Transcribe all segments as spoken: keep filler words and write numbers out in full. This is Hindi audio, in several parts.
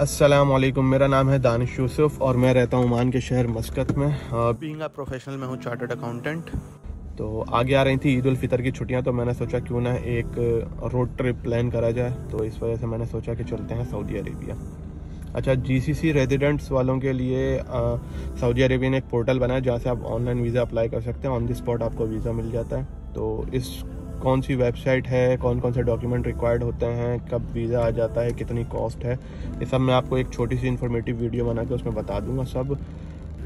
अस्सलामुअलैकुम, मेरा नाम है दानिश यूसुफ और मैं रहता हूँ ओमान के शहर मस्कत में। बीइंग अ प्रोफेशनल मैं हूँ चार्टर्ड अकाउंटेंट। तो आगे आ रही थी ईद उल फितर की छुट्टियाँ, तो मैंने सोचा क्यों ना एक रोड ट्रिप प्लान करा जाए। तो इस वजह से मैंने सोचा कि चलते हैं सऊदी अरेबिया। अच्छा, जीसीसी रेजिडेंट्स वालों के लिए सऊदी अरेबिया ने एक पोर्टल बनाया जहाँ से आप ऑनलाइन वीज़ा अप्लाई कर सकते हैं। ऑन द स्पॉट आपको वीज़ा मिल जाता है। तो इस कौन सी वेबसाइट है, कौन कौन से डॉक्यूमेंट रिक्वायर्ड होते हैं, कब वीज़ा आ जाता है, कितनी कॉस्ट है, ये सब मैं आपको एक छोटी सी इन्फॉर्मेटिव वीडियो बना के उसमें बता दूंगा सब।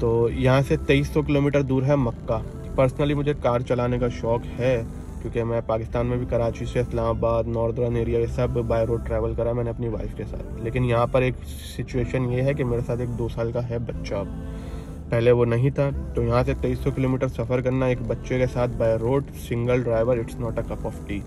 तो यहाँ से तेईस सौ किलोमीटर दूर है मक्का। पर्सनली मुझे कार चलाने का शौक़ है क्योंकि मैं पाकिस्तान में भी कराची से इस्लामाबाद, नॉर्दर्न एरिया, ये सब बाय रोड ट्रैवल करा मैंने अपनी वाइफ के साथ। लेकिन यहाँ पर एक सिचुएशन ये है कि मेरे साथ एक दो साल का है बच्चा, पहले वो नहीं था। तो यहाँ से तेईस सौ किलोमीटर सफ़र करना एक बच्चे के साथ by road, single driver, it's not a cup of tea.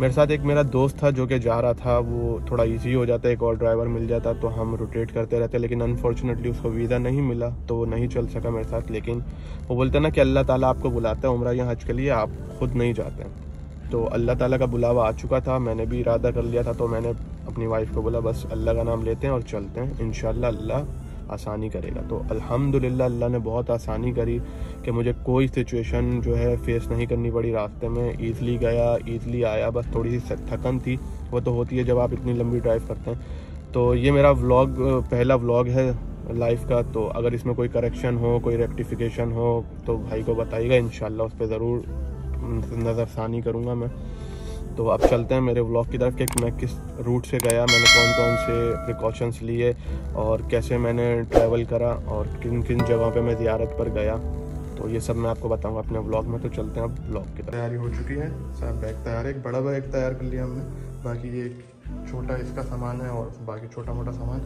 मेरे साथ एक मेरा दोस्त था जो कि जा रहा था, वो थोड़ा इजी हो जाता, एक और ड्राइवर मिल जाता तो हम रोटेट करते रहते। लेकिन अनफॉर्चुनेटली उसको वीज़ा नहीं मिला तो वो नहीं चल सका मेरे साथ। लेकिन वो बोलते ना कि अल्लाह ताला आपको बुलाता है उमरा या हज के लिए, आप खुद नहीं जाते। तो अल्लाह ताला का बुलावा आ चुका था, मैंने भी इरादा कर लिया था। तो मैंने अपनी वाइफ को बोला बस अल्लाह का नाम लेते हैं और चलते हैं, इंशाल्लाह अल्लाह आसानी करेगा। तो अल्हम्दुलिल्लाह अल्लाह ने बहुत आसानी करी कि मुझे कोई सिचुएशन जो है फेस नहीं करनी पड़ी रास्ते में। ईज़िली गया, ईज़िली आया। बस थोड़ी सी थकन थी, वो तो होती है जब आप इतनी लंबी ड्राइव करते हैं। तो ये मेरा व्लॉग, पहला व्लॉग है लाइफ का। तो अगर इसमें कोई करेक्शन हो, कोई रेक्टिफिकेशन हो तो भाई को बताइएगा, इंशाल्लाह उस पर ज़रूर नज़रसानी करूँगा मैं। तो अब चलते हैं मेरे व्लॉग की तरफ कि मैं किस रूट से गया, मैंने कौन कौन से प्रिकॉशंस लिए और कैसे मैंने ट्रैवल करा और किन किन जगहों पे मैं ज़ियारत पर गया। तो ये सब मैं आपको बताऊंगा अपने व्लॉग में। तो चलते हैं अब व्लॉग की तरफ। तैयारी हो चुकी है, सब बैग तैयार है। एक बड़ा बैग तैयार कर लिया हमने, बाकी ये छोटा इसका सामान है और बाकी छोटा मोटा सामान।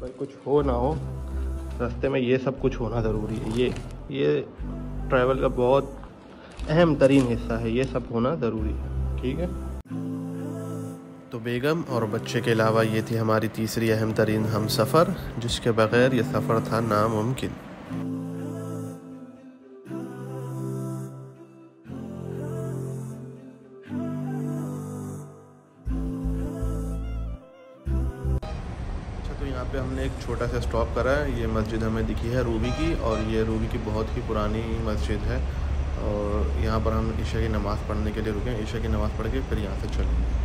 पर कुछ हो ना हो रास्ते में, ये सब कुछ होना ज़रूरी है। ये ये ट्रैवल का बहुत अहम तरीन हिस्सा है, ये सब होना ज़रूरी है, ठीक है। तो बेगम और बच्चे के अलावा ये थी हमारी तीसरी अहम तरीन हम सफ़र, जिसके बग़ैर ये सफ़र था नामुमकिन। अच्छा, तो यहाँ पे हमने एक छोटा सा स्टॉप करा है। ये मस्जिद हमें दिखी है रूवी की, और ये रूवी की बहुत ही पुरानी मस्जिद है। और यहाँ पर हम ईशा की नमाज़ पढ़ने के लिए रुके। ईशा की नमाज़ पढ़ के फिर यहाँ से चलेंगे।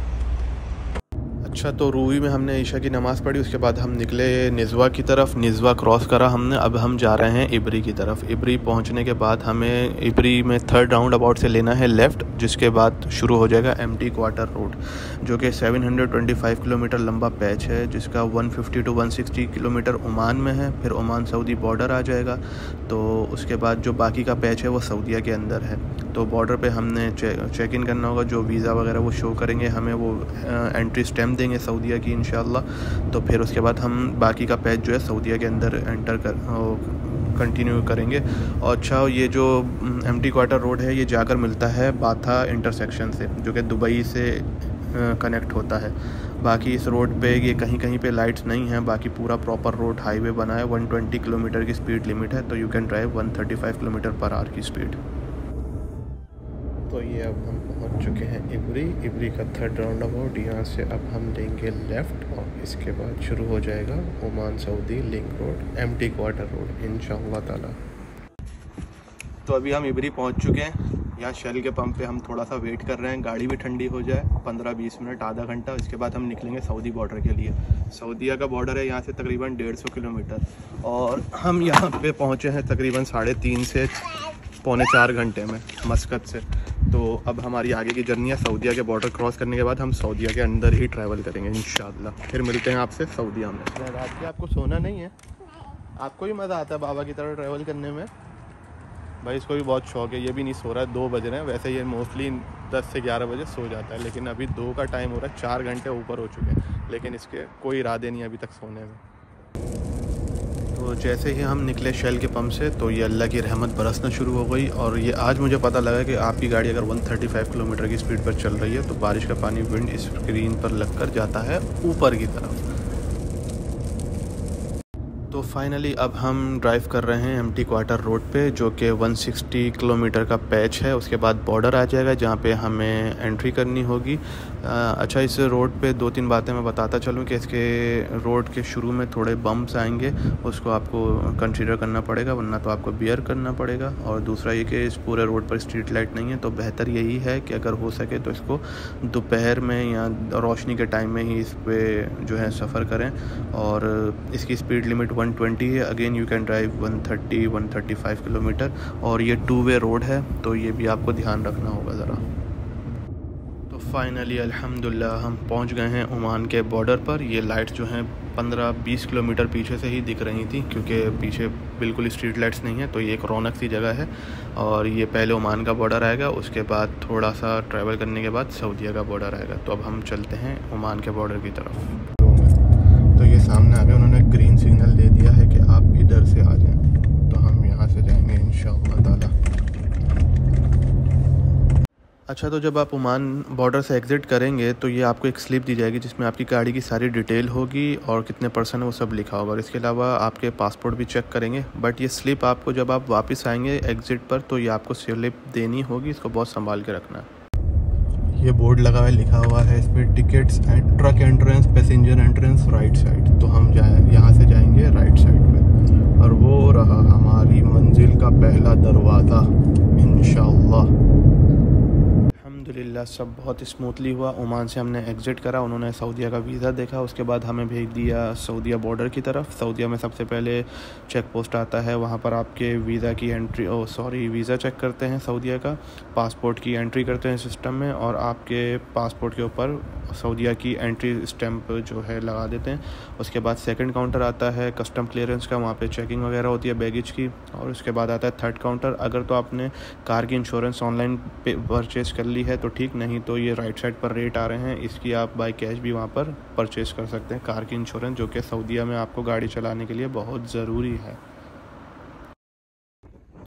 अच्छा, तो रूवी में हमने ईशा की नमाज़ पढ़ी, उसके बाद हम निकले निजवा की तरफ। निजवा क्रॉस करा हमने, अब हम जा रहे हैं इबरी की तरफ। इबरी पहुँचने के बाद हमें इबरी में थर्ड राउंड अबाउट से लेना है लेफ़्ट, जिसके बाद शुरू हो जाएगा एम्प्टी क्वार्टर रोड, जो कि सात सौ पच्चीस किलोमीटर लंबा पैच है, जिसका एक सौ पचास टू एक सौ साठ किलोमीटर ओमान में है, फिर ओमान सऊदी बॉर्डर आ जाएगा। तो उसके बाद जो बाकी का पैच है वो सऊदीया के अंदर है। तो बॉर्डर पे हमने चे, चेक इन करना होगा, जो वीज़ा वगैरह वो शो करेंगे हमें, वो एंट्री स्टैम्प देंगे सऊदीया की इंशाल्लाह। तो फिर उसके बाद हम बाकी का पैच जो है सऊदीया के अंदर एंटर कर कंटिन्यू करेंगे। और अच्छा, ये जो एम्प्टी क्वार्टर रोड है ये जाकर मिलता है बाथा इंटरसेक्शन से, जो कि दुबई से कनेक्ट होता है। बाकी इस रोड पे ये कहीं कहीं पे लाइट्स नहीं हैं, बाकी पूरा प्रॉपर रोड हाईवे बना है। एक सौ बीस किलोमीटर की स्पीड लिमिट है, तो यू कैन ड्राइव एक सौ पैंतीस किलोमीटर पर आवर की स्पीड। तो ये अब हम पहुंच चुके हैं इबरी। इबरी का थर्ड राउंड अबाउट, यहाँ से अब हम लेंगे लेफ़्ट और इसके बाद शुरू हो जाएगा Oman Saudi link road, empty quarter road, इंशाअल्लाह ताला। तो अभी हम इबरी पहुँच चुके हैं। यहाँ शेल के पंप पे हम थोड़ा सा वेट कर रहे हैं, गाड़ी भी ठंडी हो जाए, पंद्रह बीस मिनट, आधा घंटा। इसके बाद हम निकलेंगे सऊदी बॉर्डर के लिए। सऊदीया का बॉर्डर है यहाँ से तकरीबन डेढ़ सौ किलोमीटर, और हम यहाँ पे पहुँचे हैं तकरीबन साढ़े तीन से पौने चार घंटे में मस्कत से। तो अब हमारी आगे की जर्नी है। सऊदीया के बॉर्डर क्रॉस करने के बाद हम सऊदीया के अंदर ही ट्रैवल करेंगे इंशाल्लाह। फिर मिलते हैं आपसे सऊदीया में। रात के आपको सोना नहीं है, आपको भी मज़ा आता है बाबा की तरह ट्रैवल करने में। भाई इसको भी बहुत शौक है, ये भी नहीं सो रहा है। दो बज रहे हैं, वैसे ये मोस्टली दस से ग्यारह बजे सो जाता है, लेकिन अभी दो का टाइम हो रहा है, चार घंटे ऊपर हो चुके हैं, लेकिन इसके कोई इरादे नहीं अभी तक सोने में। तो जैसे ही हम निकले शेल के पम्प से, तो ये अल्लाह की रहमत बरसना शुरू हो गई। और ये आज मुझे पता लगा कि आपकी गाड़ी अगर एक सौ पैंतीस किलोमीटर की स्पीड पर चल रही है तो बारिश का पानी विंड स्क्रीन पर लग कर जाता है ऊपर की तरफ। तो फाइनली अब हम ड्राइव कर रहे हैं एम्प्टी क्वार्टर रोड पे, जो कि एक सौ साठ किलोमीटर का पैच है। उसके बाद बॉर्डर आ जाएगा जहाँ पे हमें एंट्री करनी होगी। अच्छा, इस रोड पे दो तीन बातें मैं बताता चलूँ कि इसके रोड के शुरू में थोड़े बम्प्स आएंगे, उसको आपको कंसीडर करना पड़ेगा वरना तो आपको बियर करना पड़ेगा। और दूसरा ये कि इस पूरे रोड पर स्ट्रीट लाइट नहीं है, तो बेहतर यही है कि अगर हो सके तो इसको दोपहर में या रोशनी के टाइम में ही इस पर जो है सफ़र करें। और इसकी स्पीड लिमिट वन ट्वेंटी है, again you can drive one thirty one thirty five kilometre. और ये टू वे रोड है तो ये भी आपको ध्यान रखना होगा ज़रा। तो फाइनली अल्हम्दुलिल्लाह हम पहुंच गए हैं ओमान के बॉर्डर पर। ये लाइट्स जो हैं पंद्रह बीस किलोमीटर पीछे से ही दिख रही थी क्योंकि पीछे बिल्कुल स्ट्रीट लाइट्स नहीं है, तो ये एक रौनक सी जगह है। और ये पहले ओमान का बॉर्डर आएगा, उसके बाद थोड़ा सा ट्रैवल करने के बाद सऊदीया का बॉर्डर आएगा। तो अब हम चलते हैं ओमान के बॉर्डर की तरफ। तो ये सामने आ गया, उन्होंने ग्रीन सिग्नल दे दिया है कि आप इधर से आ जाएं, तो हम यहाँ से जाएंगे इंशाअल्लाह ताला। अच्छा, तो जब आप ओमान बॉर्डर से एग्ज़िट करेंगे तो ये आपको एक स्लिप दी जाएगी जिसमें आपकी गाड़ी की सारी डिटेल होगी और कितने पर्सन है वो सब लिखा होगा। और इसके अलावा आपके पासपोर्ट भी चेक करेंगे। बट ये स्लिप आपको जब आप वापस आएंगे एग्ज़िट पर तो ये आपको स्लिप देनी होगी, इसको बहुत संभाल के रखना है। ये बोर्ड लगा हुआ है, लिखा हुआ है इस पर tickets and truck entrance, passenger entrance right side. तो हम जाए यहाँ से जाएँगे राइट साइड पर, और वो रहा हमारी मंजिल का पहला दरवाज़ा इंशाअल्लाह। अल्हम्दुलिल्लाह सब बहुत स्मूथली हुआ। ओमान से हमने एग्ज़िट करा, उन्होंने सऊदीया का वीज़ा देखा, उसके बाद हमें भेज दिया सऊदीया बॉर्डर की तरफ। सऊदीया में सबसे पहले चेक पोस्ट आता है, वहाँ पर आपके वीज़ा की entry oh sorry visa check करते हैं सऊदीया का, पासपोर्ट की एंट्री करते हैं सिस्टम में और आपके पासपोर्ट के ऊपर सऊदीया की एंट्री स्टैम्प जो है लगा देते हैं। उसके बाद सेकेंड काउंटर आता है कस्टम क्लियरेंस का, वहाँ पर चेकिंग वगैरह होती है बैगेज की। और उसके बाद आता है थर्ड काउंटर, अगर तो आपने कार की इंश्योरेंस ऑनलाइन परचेज़ कर ली है तो ठीक, नहीं तो ये राइट साइड पर रेट आ रहे हैं, इसकी आप बाय कैश भी वहाँ पर परचेज़ कर सकते हैं कार की इंश्योरेंस, जो कि सऊदीया में आपको गाड़ी चलाने के लिए बहुत ज़रूरी है।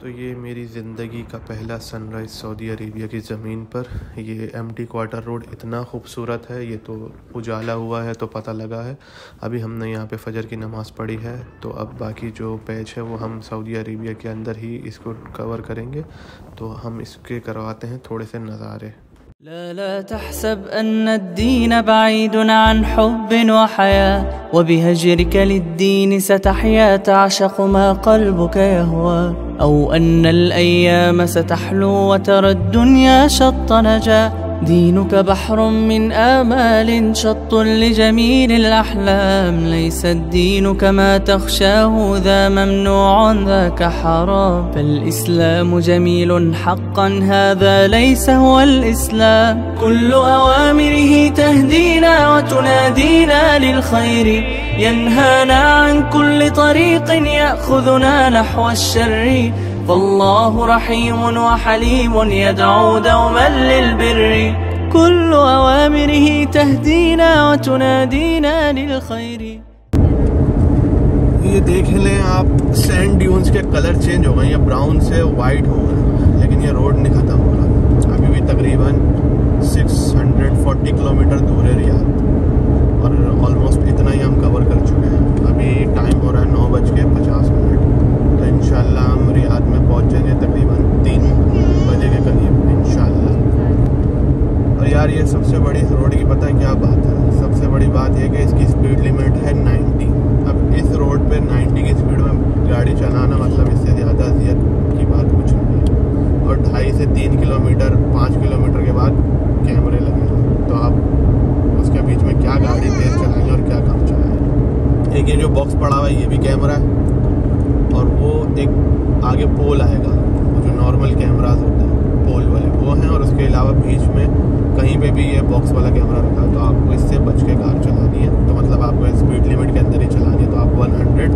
तो ये मेरी ज़िंदगी का पहला सनराइज़ सऊदी अरेबिया की ज़मीन पर। ये एम्प्टी क्वार्टर रोड इतना ख़ूबसूरत है, ये तो उजाला हुआ है तो पता लगा है। अभी हमने यहाँ पे फजर की नमाज़ पढ़ी है, तो अब बाकी जो पैच है वो हम सऊदी अरेबिया के अंदर ही इसको कवर करेंगे। तो हम इसके करवाते हैं थोड़े से नज़ारे। لا لا تحسب أن الدين بعيد عن حب وحياة وبهجرك للدين ستحيا تعشق ما قلبك يهوى أو أن الأيام ستحلو وترى الدنيا شط نجا دينك بحر من آمال شط لجميل الأحلام ليس الدين كما تخشاه ذا ممنوع ذاك حرام فالإسلام جميل حقا هذا ليس هو الإسلام كل أوامره تهدينا وتنادينا للخير ينهانا عن كل طريق يأخذنا نحو الشر فالله رحيم وحليم يدعو دوما للبر كل أوامره تهدينا وتنادينا للخير। ये देख लें आप, सैंड ड्यून्स के कलर चेंज हो गए हैं, ब्राउन से वाइट हो गए, लेकिन ये रोड नहीं ख़त्म हो रहा। अभी भी तकरीबन सिक्स हंड्रेड फोर्टी किलोमीटर दूर है रियाद, और ऑलमोस्ट इतना ही हम कवर कर चुके हैं। अभी टाइम हो रहा है नौ बज के पचास मिनट, तो इंशाल्लाह हम रियाद में पहुँच जाएंगे तकरीबन तीन बजे के करीब इंशाल्लाह। और यार ये सबसे बड़ी रोड की पता है क्या बात है, सबसे बड़ी बात यह कि इसकी स्पीड लिमिट है नाइन्टी। अब इस रोड पे नाइन्टी की स्पीड में गाड़ी चलाना मतलब इससे ज़्यादा अजियत की बात कुछ नहीं है। और ढाई से तीन किलोमीटर पाँच किलोमीटर के बाद कैमरे लगे, तो आप उसके बीच में क्या गाड़ी तेज चलाएँगे और क्या कम चलाएँगे। एक ये जो बॉक्स पड़ा हुआ है ये भी कैमरा है, और वो एक आगे पोल आएगा जो नॉर्मल कैमराज होते हैं पोल वाले वो हैं, और उसके अलावा बीच में कहीं पे भी ये बॉक्स वाला कैमरा रखा है। तो आपको इससे बच के कार चलानी है, तो मतलब आपको स्पीड लिमिट के अंदर ही चलानी है। तो आप वन हंड्रेड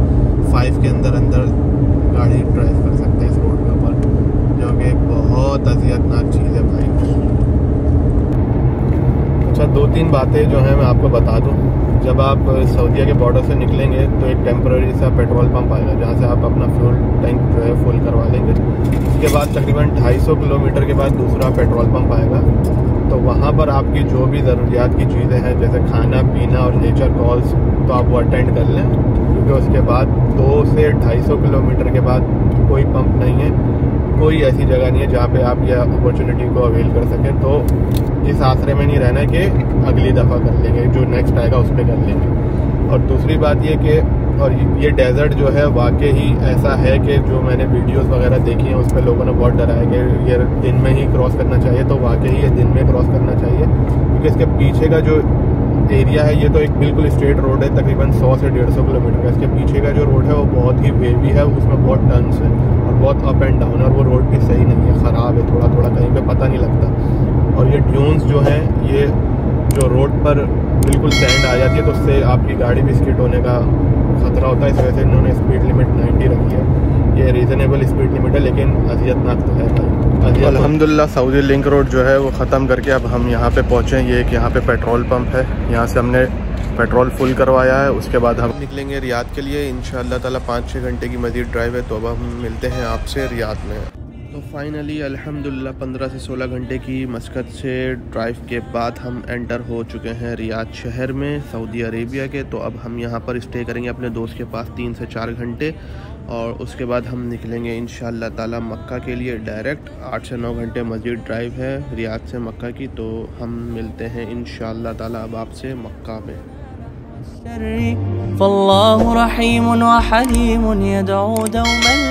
फाइव के अंदर अंदर गाड़ी ड्राइव कर सकते हैं इस रोड के ऊपर, जो कि बहुत अजियतनाक चीज़ है भाई। अच्छा, दो तीन बातें जो हैं मैं आपको बता दूँ। जब आप सऊदीया के बॉर्डर से निकलेंगे तो एक टेम्प्रेरी सा पेट्रोल पंप आएगा जहाँ से आप अपना फ्यूल टैंक जो है फुल करवा लेंगे। उसके बाद तकरीबन दो सौ पचास किलोमीटर के बाद दूसरा पेट्रोल पंप आएगा, तो वहाँ पर आपकी जो भी ज़रूरियात की चीज़ें हैं जैसे खाना पीना और नेचर कॉल्स, तो आप वो अटेंड कर लें। क्योंकि उसके बाद दो से ढाई सौ किलोमीटर के बाद कोई पंप नहीं है, कोई ऐसी जगह नहीं है जहाँ पे आप यह अपॉर्चुनिटी को अवेल कर सकें। तो इस आसरे में नहीं रहना कि अगली दफ़ा कर लेंगे, जो नेक्स्ट आएगा उस पर कर लेंगे। और दूसरी बात ये कि और ये डेजर्ट जो है वाकई ही ऐसा है कि जो मैंने वीडियोस वगैरह देखी हैं उस पर लोगों ने बहुत डराया कि ये दिन में ही क्रॉस करना चाहिए, तो वाकई ही ये दिन में क्रॉस करना चाहिए क्योंकि इसके पीछे का जो एरिया है ये तो एक बिल्कुल स्ट्रेट रोड है, तकरीबन सौ से डेढ़ सौ किलोमीटर का। इसके पीछे का जो रोड है वो बहुत ही वेवी है, उसमें बहुत टर्न्स है और बहुत अप एंड डाउन है, और वो रोड भी सही नहीं है, ख़राब है थोड़ा थोड़ा, कहीं पर पता नहीं लगता। और ये ड्यून्स जो हैं ये जो रोड पर बिल्कुल सैंड आ जाती है तो उससे आपकी गाड़ी भी स्किट होने का खतरा होता है। इस वजह से इन्होंने स्पीड लिमिट नब्बे रखी है, ये रीज़नेबल स्पीड लिमिट है, लेकिन अजियतनाक तो है भाई। अल्हम्दुलिल्लाह सऊदी लिंक रोड जो है वो ख़त्म करके अब हम यहाँ पे पहुँचे। ये एक यहाँ पे पेट्रोल पंप है, यहाँ से हमने पेट्रोल फुल करवाया है। उसके बाद हम निकलेंगे रियाद के लिए, इंशाअल्लाह ताला पाँच छः घंटे की मज़ीद ड्राइव है। तो अब हम मिलते हैं आपसे रियाद में। तो फाइनली अल्हम्दुलिल्लाह पंद्रह से सोलह घंटे की मस्कत से ड्राइव के बाद हम एंटर हो चुके हैं रियाद शहर में सऊदी अरेबिया के। तो अब हम यहाँ पर स्टे करेंगे अपने दोस्त के पास तीन से चार घंटे और उसके बाद हम निकलेंगे इंशाअल्लाह ताला मक्का के लिए डायरेक्ट। आठ से नौ घंटे मज़ीद ड्राइव है रियाद से मक्का की। तो हम मिलते हैं इंशाअल्लाह ताला अब आपसे मक्का में।